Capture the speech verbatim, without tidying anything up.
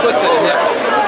What's it, yeah?